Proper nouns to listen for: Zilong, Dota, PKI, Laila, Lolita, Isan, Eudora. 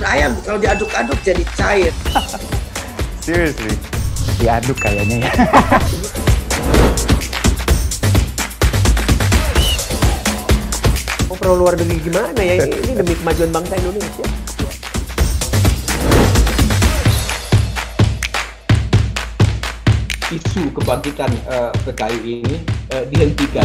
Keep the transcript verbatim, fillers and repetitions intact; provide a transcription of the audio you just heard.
takut ayam kalau diaduk-aduk jadi cair. Seriously, diaduk kayaknya ya. Pro luar negeri gimana ya ini demi kemajuan bangsa Indonesia. Isu kebangkitan uh, P K I ini uh, dihentikan.